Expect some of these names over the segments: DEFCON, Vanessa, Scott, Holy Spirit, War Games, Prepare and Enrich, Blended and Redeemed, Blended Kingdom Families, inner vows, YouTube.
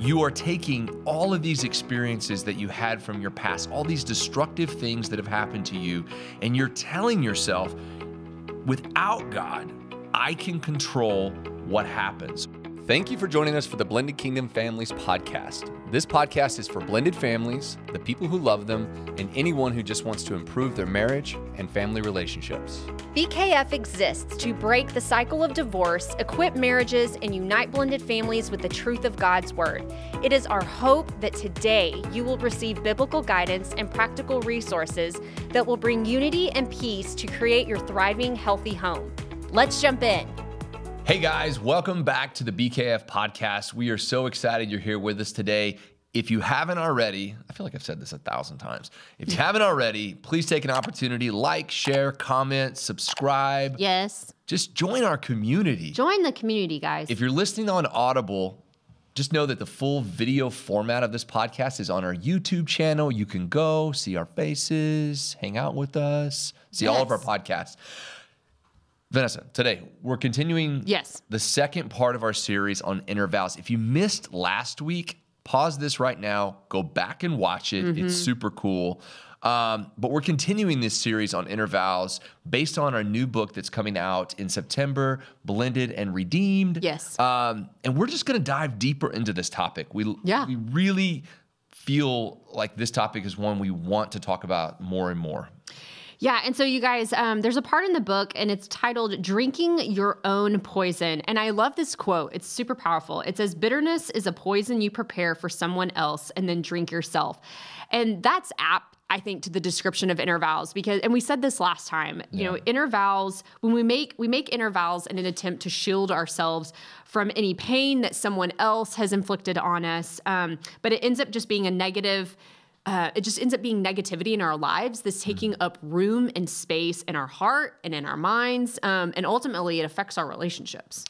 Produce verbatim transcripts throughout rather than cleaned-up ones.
you are taking all of these experiences that you had from your past, all these destructive things that have happened to you, and you're telling yourself, without God, I can control what happens. Thank you for joining us for the Blended Kingdom Families podcast. This podcast is for blended families, the people who love them, and anyone who just wants to improve their marriage and family relationships. B K F exists to break the cycle of divorce, equip marriages, and unite blended families with the truth of God's Word. It is our hope that today you will receive biblical guidance and practical resources that will bring unity and peace to create your thriving, healthy home. Let's jump in. Hey guys, welcome back to the B K F podcast. We are so excited you're here with us today. If you haven't already, I feel like I've said this a thousand times. If you haven't already, please take an opportunity, like, share, comment, subscribe. Yes. Just join our community. Join the community, guys. If you're listening on Audible, just know that the full video format of this podcast is on our YouTube channel. You can go see our faces, hang out with us, see yes. all of our podcasts. Vanessa, today we're continuing yes. the second part of our series on inner vows. If you missed last week, pause this right now, go back and watch it. Mm-hmm. It's super cool. Um, but we're continuing this series on inner vows based on our new book that's coming out in September, Blended and Redeemed. Yes. Um, and we're just going to dive deeper into this topic. We, yeah. we really feel like this topic is one we want to talk about more and more. Yeah, and so you guys, um, there's a part in the book, and it's titled Drinking Your Own Poison. And I love this quote. It's super powerful. It says, bitterness is a poison you prepare for someone else and then drink yourself. And that's apt, I think, to the description of inner vows. Because, and we said this last time, you yeah. know, inner vows, when we make, we make inner vows in an attempt to shield ourselves from any pain that someone else has inflicted on us. Um, but it ends up just being a negative Uh, it just ends up being negativity in our lives, this taking up room and space in our heart and in our minds. Um, and ultimately, it affects our relationships.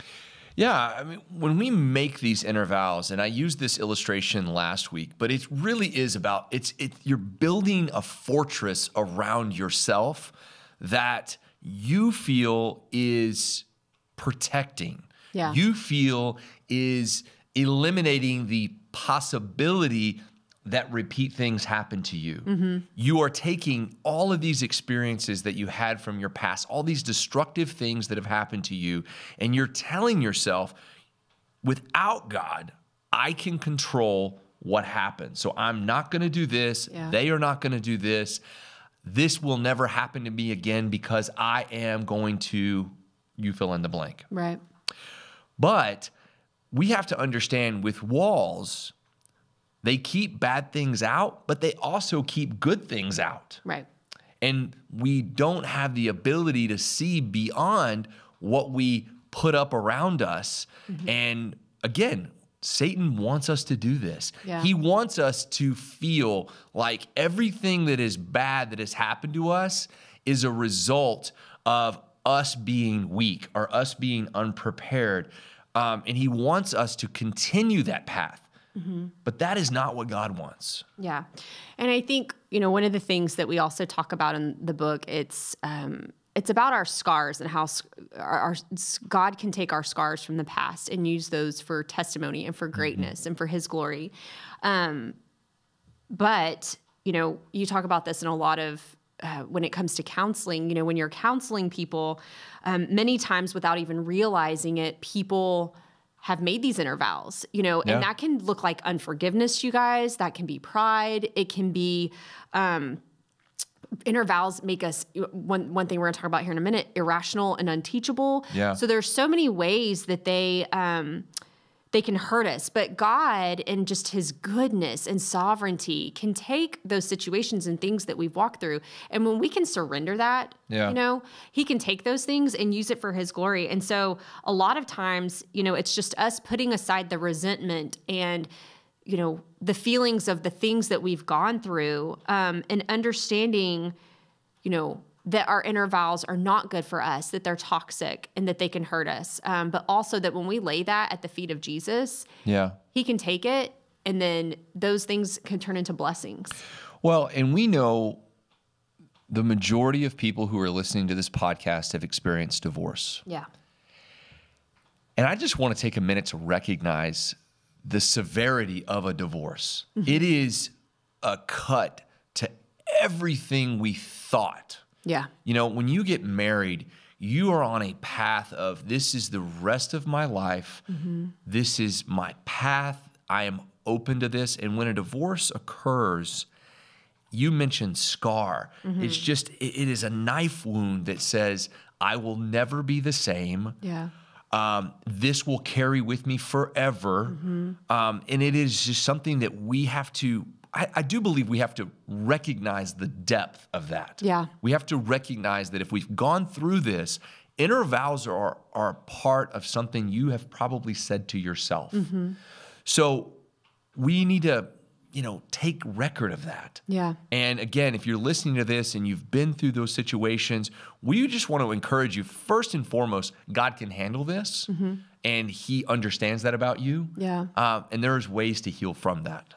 Yeah, I mean, when we make these inner vows, and I used this illustration last week, but it really is about, it's it, you're building a fortress around yourself that you feel is protecting. Yeah. You feel is eliminating the possibility that repeat things happen to you. Mm-hmm. You are taking all of these experiences that you had from your past, all these destructive things that have happened to you, and you're telling yourself, without God, I can control what happens. So I'm not gonna do this, yeah. they are not gonna do this, this will never happen to me again because I am going to, you fill in the blank. Right. But we have to understand with walls, they keep bad things out, but they also keep good things out. Right. And we don't have the ability to see beyond what we put up around us. Mm-hmm. And again, Satan wants us to do this. Yeah. He wants us to feel like everything that is bad that has happened to us is a result of us being weak or us being unprepared. Um, and he wants us to continue that path. Mm-hmm. But that is not what God wants. Yeah. And I think, you know, one of the things that we also talk about in the book, it's, um, it's about our scars and how our, our, God can take our scars from the past and use those for testimony and for greatness mm-hmm. and for his glory. Um, but, you know, you talk about this in a lot of, Uh, when it comes to counseling, you know, when you're counseling people, um, many times without even realizing it, people have made these inner vows, you know, yeah. and that can look like unforgiveness, you guys. That can be pride. It can be um, inner vows make us, one, one thing we're going to talk about here in a minute, irrational and unteachable. Yeah. So there's so many ways that they um, they can hurt us. But God and just his goodness and sovereignty can take those situations and things that we've walked through. And when we can surrender that, yeah. you know, he can take those things and use it for his glory. And so a lot of times, you know, it's just us putting aside the resentment and, you know, the feelings of the things that we've gone through um, and understanding, you know, that our inner vows are not good for us, that they're toxic and that they can hurt us. Um, but also that when we lay that at the feet of Jesus, yeah, he can take it and then those things can turn into blessings. Well, and we know the majority of people who are listening to this podcast have experienced divorce. Yeah. And I just want to take a minute to recognize the severity of a divorce. Mm-hmm. It is a cut to everything we thought. Yeah. You know, when you get married, you are on a path of, this is the rest of my life. Mm-hmm. This is my path. I am open to this. And when a divorce occurs, you mentioned scar. Mm-hmm. It's just, it is a knife wound that says, I will never be the same. Yeah. Um, this will carry with me forever. Mm-hmm. um, and it is just something that we have to, I, I do believe we have to recognize the depth of that. Yeah. We have to recognize that if we've gone through this, inner vows are, are part of something you have probably said to yourself. Mm-hmm. So we need to, you know, take record of that. Yeah. And again, if you're listening to this and you've been through those situations, we just want to encourage you, first and foremost, God can handle this. Mm-hmm. And he understands that about you. Yeah. Uh, and there's ways to heal from that.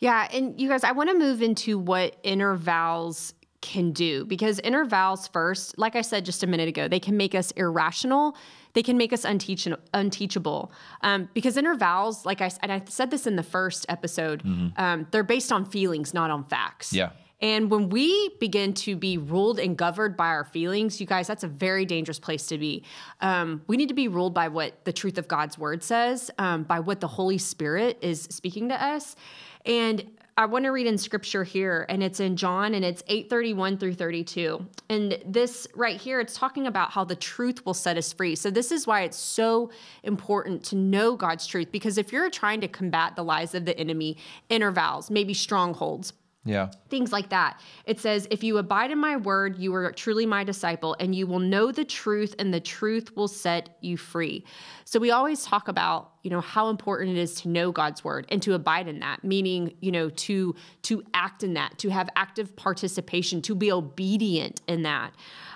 Yeah. And you guys, I want to move into what inner vows can do, because inner vows first, like I said just a minute ago, they can make us irrational. They can make us unteach unteachable. Um, because inner vows, like I, and I said this in the first episode, mm-hmm. um, they're based on feelings, not on facts. Yeah. And when we begin to be ruled and governed by our feelings, you guys, that's a very dangerous place to be. Um, we need to be ruled by what the truth of God's word says, um, by what the Holy Spirit is speaking to us. And I want to read in scripture here, and it's in John, and it's eight thirty-one through thirty-two. And this right here, it's talking about how the truth will set us free. So this is why it's so important to know God's truth, because if you're trying to combat the lies of the enemy, inner vows, maybe strongholds, yeah, things like that. It says, if you abide in my word, you are truly my disciple, and you will know the truth, and the truth will set you free. So we always talk about, you know, how important it is to know God's word and to abide in that, meaning, you know, to, to act in that, to have active participation, to be obedient in that.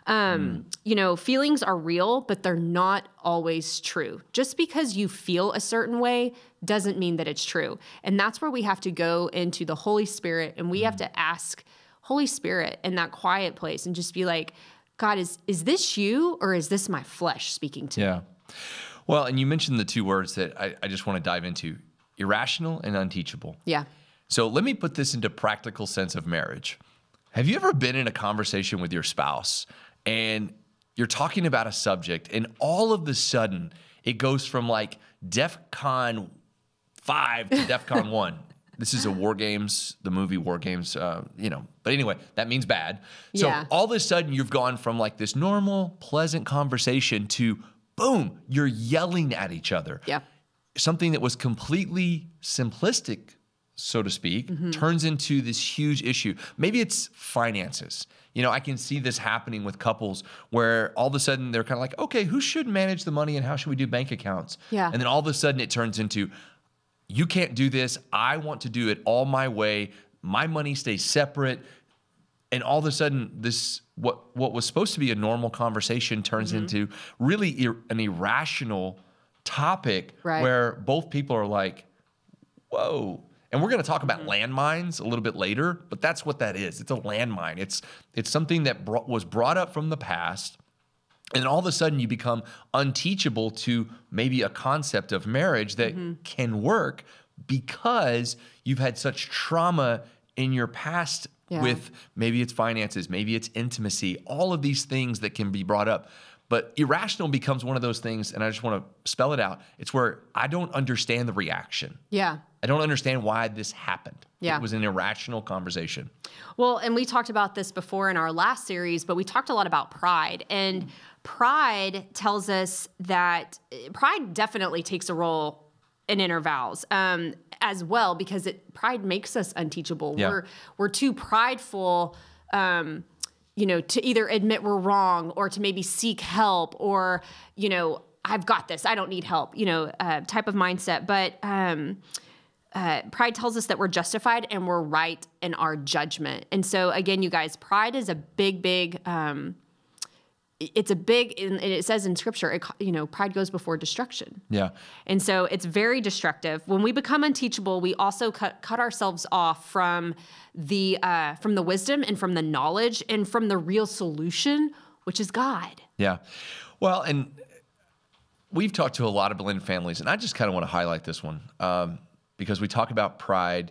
Um, mm. You know, feelings are real, but they're not always true. Just because you feel a certain way doesn't mean that it's true. And that's where we have to go into the Holy Spirit, and we mm. have to ask Holy Spirit in that quiet place and just be like, God, is, is this you, or is this my flesh speaking to yeah. me? Well, and you mentioned the two words that I, I just want to dive into, irrational and unteachable. Yeah. So let me put this into practical sense of marriage. Have you ever been in a conversation with your spouse, and you're talking about a subject, and all of the sudden it goes from like DEFCON five to DEFCON one. This is a War Games, the movie War Games, uh, you know. But anyway, that means bad. So yeah. all of a sudden you've gone from like this normal, pleasant conversation to boom, you're yelling at each other. Yeah. Something that was completely simplistic, so to speak, mm-hmm. turns into this huge issue. Maybe it's finances. You know, I can see this happening with couples where all of a sudden they're kind of like, okay, who should manage the money and how should we do bank accounts? Yeah. And then all of a sudden it turns into, you can't do this. I want to do it all my way. My money stays separate. And all of a sudden this, what, what was supposed to be a normal conversation turns mm-hmm. into really ir- an irrational topic right. where both people are like, whoa. And we're going to talk about mm-hmm. landmines a little bit later, but that's what that is. It's a landmine. It's it's something that brought, was brought up from the past, and all of a sudden you become unteachable to maybe a concept of marriage that mm-hmm. can work because you've had such trauma in your past yeah. with maybe it's finances, maybe it's intimacy, all of these things that can be brought up. But irrational becomes one of those things, and I just want to spell it out. It's where I don't understand the reaction. Yeah. I don't understand why this happened. Yeah. It was an irrational conversation. Well, and we talked about this before in our last series, but we talked a lot about pride. And pride tells us that pride definitely takes a role in inner vows um, as well, because it, pride makes us unteachable. Yeah. We're, we're too prideful um, you know, to either admit we're wrong or to maybe seek help or, you know, I've got this, I don't need help, you know, uh, type of mindset. But um, Uh, pride tells us that we're justified and we're right in our judgment. And so again, you guys, pride is a big, big, um, it's a big, and it says in scripture, it, you know, pride goes before destruction. Yeah. And so it's very destructive. When we become unteachable, we also cut, cut ourselves off from the, uh, from the wisdom and from the knowledge and from the real solution, which is God. Yeah. Well, and we've talked to a lot of blended families, and I just kind of want to highlight this one. Um, because we talk about pride,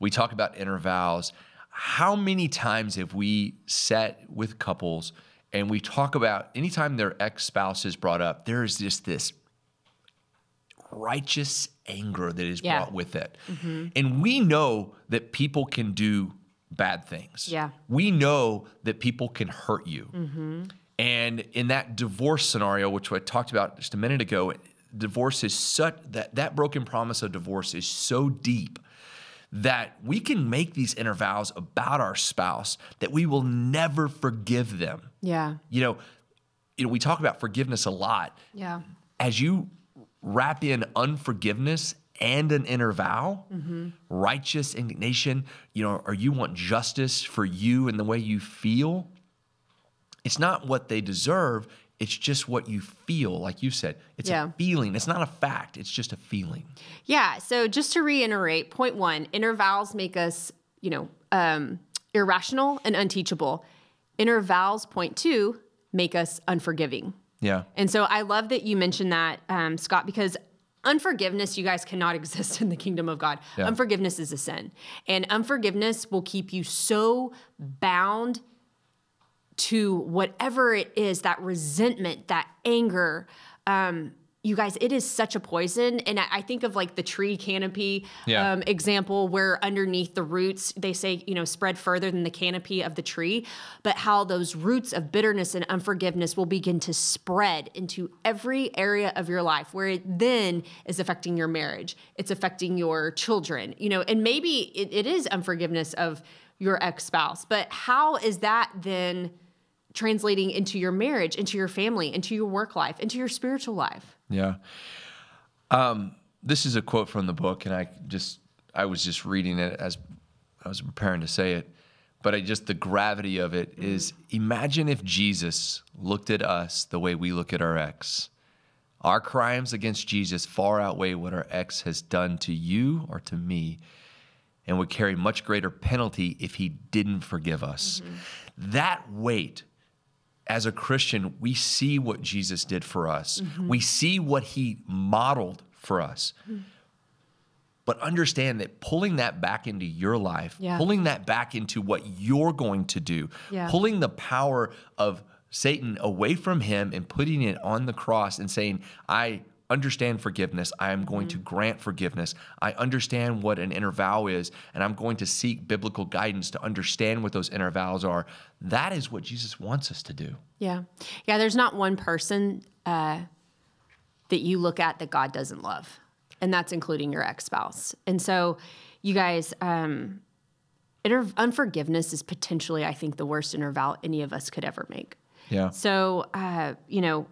we talk about inner vows. How many times have we sat with couples and we talk about anytime their ex-spouse is brought up, there is just this righteous anger that is yeah. brought with it. Mm-hmm. And we know that people can do bad things. Yeah. We know that people can hurt you. Mm-hmm. And in that divorce scenario, which I talked about just a minute ago, divorce is such that that broken promise of divorce is so deep that we can make these inner vows about our spouse that we will never forgive them. Yeah. You know, you know, we talk about forgiveness a lot. Yeah. As you wrap in unforgiveness and an inner vow, mm-hmm. righteous indignation, you know, or you want justice for you and the way you feel, it's not what they deserve. It's just what you feel, like you said. It's yeah. a feeling. It's not a fact. It's just a feeling. Yeah. So just to reiterate, point one, inner vows make us, you know, um, irrational and unteachable. Inner vows, point two, make us unforgiving. Yeah. And so I love that you mentioned that, um, Scott, because unforgiveness, you guys, cannot exist in the kingdom of God. Yeah. Unforgiveness is a sin. And unforgiveness will keep you so bound to whatever it is, that resentment, that anger. Um, you guys, it is such a poison. And I, I think of like the tree canopy yeah. um, example where underneath the roots, they say, you know, spread further than the canopy of the tree, but how those roots of bitterness and unforgiveness will begin to spread into every area of your life, where it then is affecting your marriage. It's affecting your children, you know, and maybe it, it is unforgiveness of your ex-spouse, but how is that then translating into your marriage, into your family, into your work life, into your spiritual life? Yeah. Um, this is a quote from the book, and I just, I was just reading it as I was preparing to say it, but I just, the gravity of it mm-hmm. is, imagine if Jesus looked at us the way we look at our ex. Our crimes against Jesus far outweigh what our ex has done to you or to me, and would carry much greater penalty if he didn't forgive us. Mm-hmm. That weight, as a Christian, we see what Jesus did for us. Mm-hmm. We see what he modeled for us. Mm-hmm. But understand that pulling that back into your life, yeah. pulling that back into what you're going to do, yeah. pulling the power of Satan away from him and putting it on the cross and saying, I understand forgiveness. I am going mm-hmm. to grant forgiveness. I understand what an inner vow is, and I'm going to seek biblical guidance to understand what those inner vows are. That is what Jesus wants us to do. Yeah. Yeah, there's not one person uh, that you look at that God doesn't love, and that's including your ex-spouse. And so you guys, um, inner unforgiveness is potentially, I think, the worst inner vow any of us could ever make. Yeah. So, uh, you know,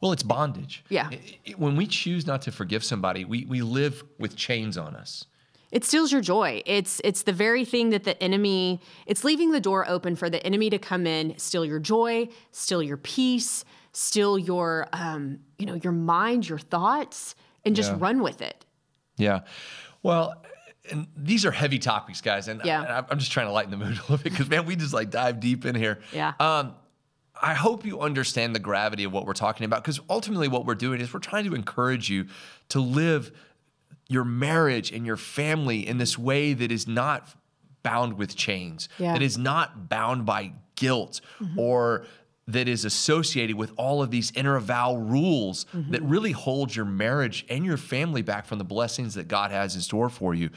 well, it's bondage. Yeah. It, it, when we choose not to forgive somebody, we, we live with chains on us. It steals your joy. It's it's the very thing that the enemy, it's leaving the door open for the enemy to come in, steal your joy, steal your peace, steal your, um, you know, your mind, your thoughts, and just yeah. run with it. Yeah. Well, and these are heavy topics, guys. And, yeah. I, and I'm just trying to lighten the mood a little bit because, man, we just like dive deep in here. Yeah. Um, I hope you understand the gravity of what we're talking about, because ultimately what we're doing is we're trying to encourage you to live your marriage and your family in this way that is not bound with chains, yeah. that is not bound by guilt, mm-hmm. or that is associated with all of these inner vow rules mm-hmm. that really hold your marriage and your family back from the blessings that God has in store for you.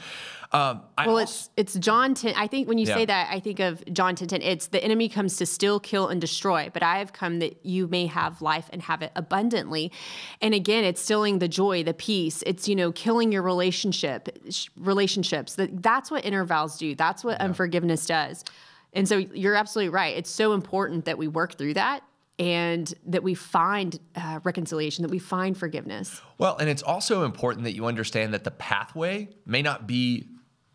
Um, I well, it's it's John ten. I think when you yeah. say that, I think of John ten ten. It's the enemy comes to steal, kill, and destroy, but I have come that you may have life and have it abundantly. And again, it's stealing the joy, the peace. It's, you know, killing your relationship, relationships. That's what inner vows do. That's what yeah. unforgiveness does. And so you're absolutely right. It's so important that we work through that and that we find uh, reconciliation, that we find forgiveness. Well, and it's also important that you understand that the pathway may not be,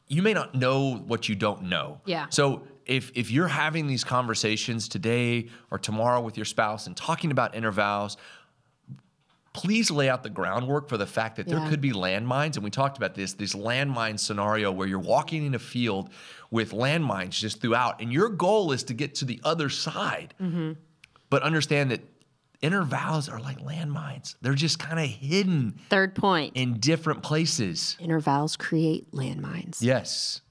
you may not know what you don't know. Yeah. So if, if you're having these conversations today or tomorrow with your spouse and talking about inner vows, please lay out the groundwork for the fact that yeah. there could be landmines. And we talked about this, this landmine scenario where you're walking in a field with landmines just throughout, and your goal is to get to the other side. Mm-hmm. But understand that Inner vows are like landmines. They're just kind of hidden. Third point. In different places. Inner vows create landmines. Yes.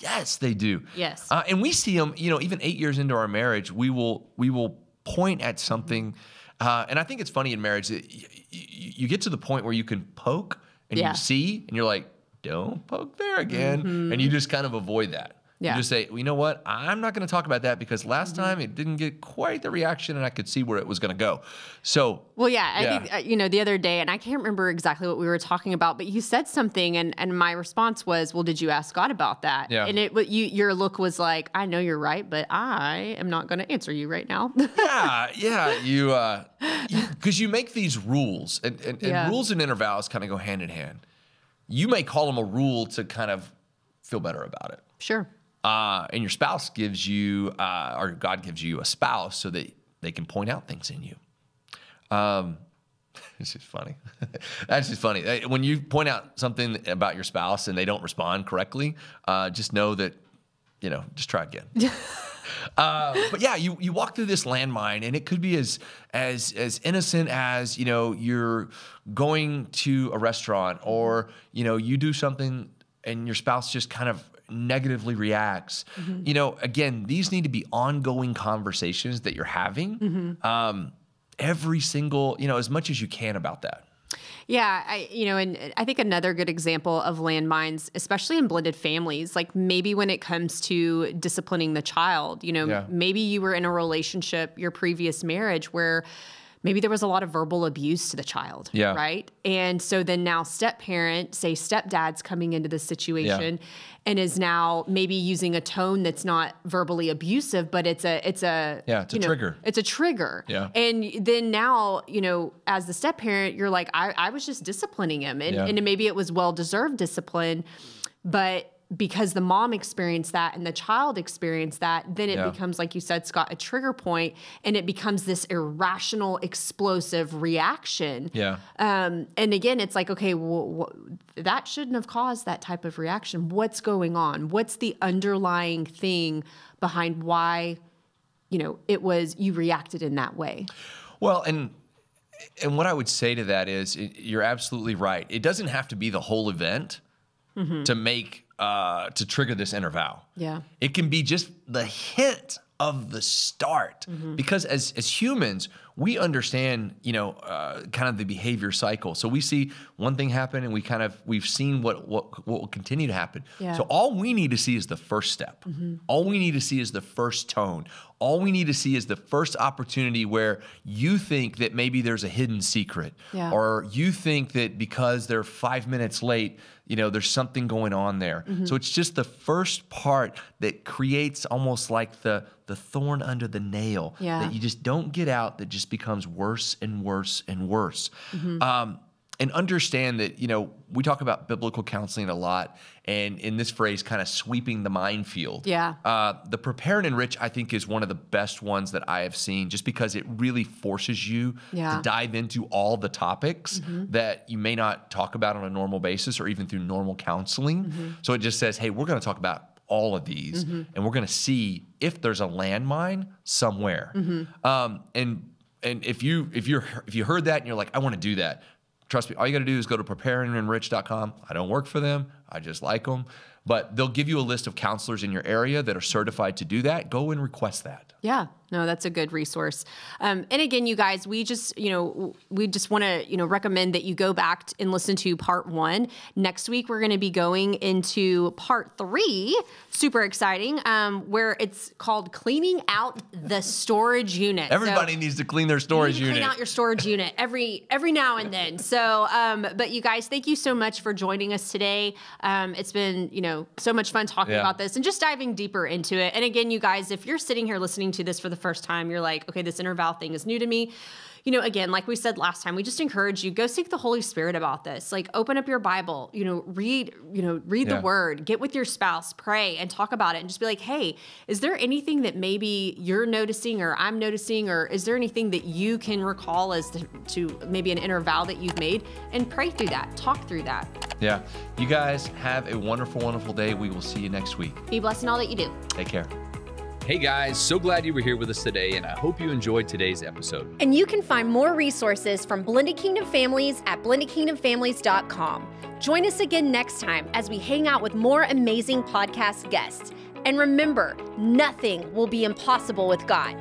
Yes, they do. Yes. Uh, and we see them, you know, even eight years into our marriage, we will we will point at something. Uh, and I think it's funny in marriage that y y you get to the point where you can poke and yeah. you see and you're like, don't poke there again. Mm-hmm. And you just kind of avoid that. Yeah. You just say, well, you know what? I'm not going to talk about that because last mm-hmm. time it didn't get quite the reaction and I could see where it was going to go. So, well, yeah, I yeah. think, uh, you know, the other day, and I can't remember exactly what we were talking about, but you said something and, and my response was, well, did you ask God about that? Yeah. And it, you, your look was like, I know you're right, but I am not going to answer you right now. yeah. Yeah. You, uh, cause you make these rules and, and, and yeah. rules and inner vows kind of go hand in hand. You may call them a rule to kind of feel better about it. Sure. Uh, and your spouse gives you, uh, or God gives you a spouse so that they can point out things in you. Um, it's just funny. That's just funny. When you point out something about your spouse and they don't respond correctly, uh, just know that, you know, just try again. uh, but yeah, you, you walk through this landmine and it could be as, as, as innocent as, you know, you're going to a restaurant or, you know, you do something and your spouse just kind of negatively reacts. Mm-hmm. You know, again, these need to be ongoing conversations that you're having mm-hmm. um, every single, you know, as much as you can about that. Yeah. I, you know, and I think another good example of landmines, especially in blended families, like maybe when it comes to disciplining the child, you know, yeah. maybe you were in a relationship, your previous marriage where maybe there was a lot of verbal abuse to the child, yeah. right? And so then now step-parent, say stepdad's coming into this situation yeah. and is now maybe using a tone that's not verbally abusive, but it's a, it's a, yeah, it's a know, trigger. It's a trigger. Yeah. And then now, you know, as the step-parent, you're like, I, I was just disciplining him. And, yeah. and maybe it was well-deserved discipline, but because the mom experienced that and the child experienced that, then it yeah. becomes, like you said, Scott, a trigger point, and it becomes this irrational, explosive reaction. Yeah. Um, and again, it's like, okay, well, that shouldn't have caused that type of reaction. What's going on? What's the underlying thing behind why, you know, it was you reacted in that way? Well, and and what I would say to that is, it, you're absolutely right. It doesn't have to be the whole event mm-hmm. to make. Uh, to trigger this inner vow. Yeah. It can be just the hint of the start. Mm-hmm. Because as, as humans, we understand, you know, uh, kind of the behavior cycle. So we see one thing happen and we kind of, we've seen what, what, what will continue to happen. Yeah. So all we need to see is the first step. Mm-hmm. All we need to see is the first tone. All we need to see is the first opportunity where you think that maybe there's a hidden secret. Yeah. Or you think that because they're five minutes late, you know, there's something going on there. Mm-hmm. So it's just the first part that creates almost like the, the thorn under the nail yeah. that you just don't get out, that just becomes worse and worse and worse. Mm-hmm. um, and understand that, you know, we talk about biblical counseling a lot, and in this phrase, kind of sweeping the minefield. Yeah. Uh, the Prepare and Enrich, I think, is one of the best ones that I have seen, just because it really forces you yeah. to dive into all the topics mm-hmm. that you may not talk about on a normal basis or even through normal counseling. Mm-hmm. So it just says, hey, we're going to talk about all of these, mm-hmm. and we're going to see if there's a landmine somewhere. Mm-hmm. um, and and if you if you're if you heard that and you're like, I want to do that. Trust me, all you got to do is go to prepare and enrich dot com. I don't work for them. I just like them. But they'll give you a list of counselors in your area that are certified to do that. Go and request that. Yeah. No, that's a good resource. Um, and again, you guys, we just, you know, we just want to, you know, recommend that you go back and listen to part one. Next week, we're going to be going into part three, super exciting, um, where it's called cleaning out the storage unit. Everybody so needs to clean their storage you need to unit. Clean out your storage unit every every now and then. So, um, but you guys, thank you so much for joining us today. Um, it's been, you know, so much fun talking yeah. about this and just diving deeper into it. And again, you guys, if you're sitting here listening to this for the first time, you're like, okay, this inner vow thing is new to me. You know, again, like we said last time, we just encourage you, go seek the Holy Spirit about this. Like, open up your Bible, you know, read, you know, read yeah. the word, get with your spouse, pray and talk about it and just be like, hey, is there anything that maybe you're noticing or I'm noticing, or is there anything that you can recall as to, to maybe an inner vow that you've made, and pray through that, talk through that. Yeah. You guys have a wonderful, wonderful day. We will see you next week. Be blessed in all that you do. Take care. Hey guys, so glad you were here with us today, and I hope you enjoyed today's episode. And you can find more resources from Blended Kingdom Families at blended kingdom families dot com. Join us again next time as we hang out with more amazing podcast guests. And remember, nothing will be impossible with God.